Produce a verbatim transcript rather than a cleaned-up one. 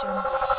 jungle.